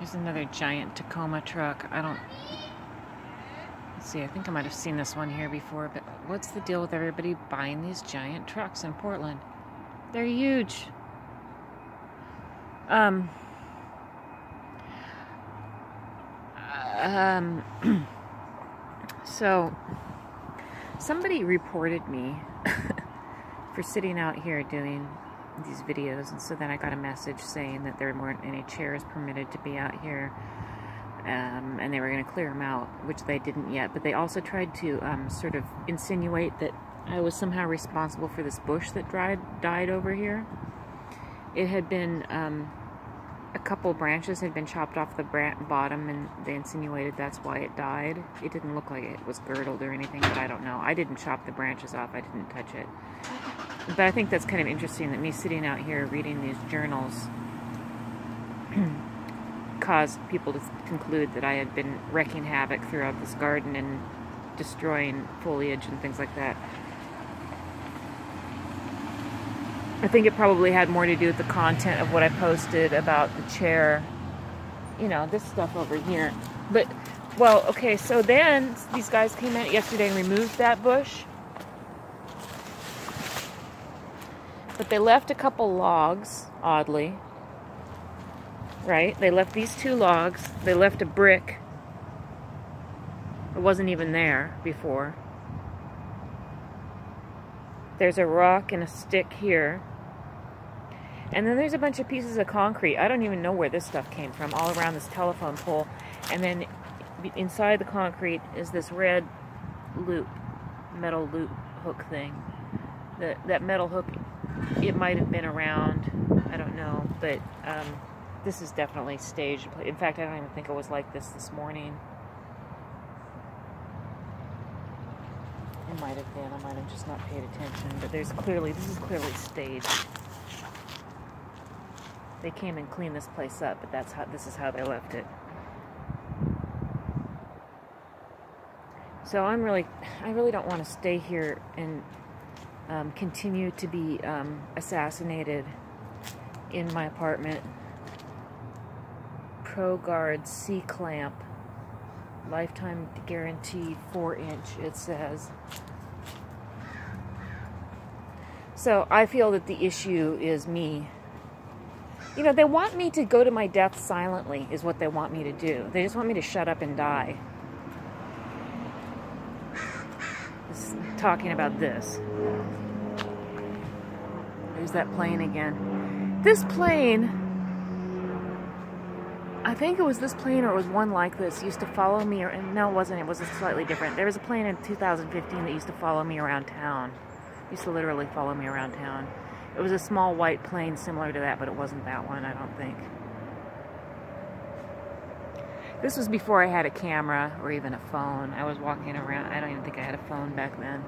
There's another giant Tacoma truck. Let's see, I think I might have seen this one here before, but what's the deal with everybody buying these giant trucks in Portland? They're huge. So somebody reported me for sitting out here doing these videos, and so then I got a message saying that there weren't any chairs permitted to be out here, and they were going to clear them out, which they didn't yet. But they also tried to sort of insinuate that I was somehow responsible for this bush that died over here. It had been a couple branches had been chopped off the bottom, and they insinuated that's why it died. It didn't look like it was girdled or anything, but I don't know. I didn't chop the branches off. I didn't touch it. But I think that's kind of interesting that me sitting out here reading these journals caused people to conclude that I had been wrecking havoc throughout this garden and destroying foliage and things like that. I think it probably had more to do with the content of what I posted about the chair, you know, this stuff over here. But, well, okay, so then these guys came in yesterday and removed that bush. But they left a couple logs, oddly, right? They left these two logs. They left a brick. It wasn't even there before. There's a rock and a stick here. And then there's a bunch of pieces of concrete. I don't even know where this stuff came from, all around this telephone pole. And then inside the concrete is this red loop, metal loop hook thing. That metal hook, it might have been around, I don't know, but this is definitely staged. In fact, I don't even think it was like this morning. It might have been, I might have just not paid attention, but this is clearly staged. They came and cleaned this place up, but this is how they left it. So I really don't want to stay here and continue to be assassinated in my apartment. ProGuard C-Clamp, lifetime guarantee, 4-inch, it says. So I feel that the issue is me. You know, they want me to go to my death silently is what they want me to do. They just want me to shut up and die. Just talking about this. There's that plane again. This plane, I think it was this plane or it was one like this, used to follow me, or no it wasn't, it was slightly different. There was a plane in 2015 that used to follow me around town. It used to literally follow me around town. It was a small white plane similar to that, but it wasn't that one, I don't think. This was before I had a camera or even a phone. I was walking around, I don't even think I had a phone back then.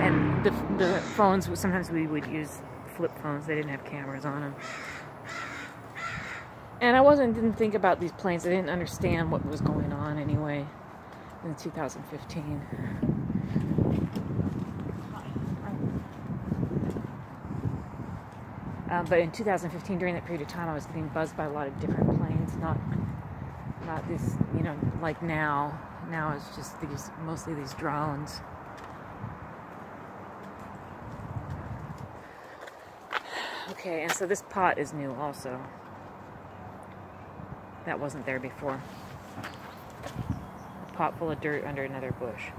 And the phones, sometimes we would use flip phones. They didn't have cameras on them. And I didn't think about these planes. I didn't understand what was going on anyway in 2015. But in 2015, during that period of time, I was getting buzzed by a lot of different planes. Not this, you know, like now. Now it's just mostly these drones. Okay, and so this pot is new also. That wasn't there before. A pot full of dirt under another bush.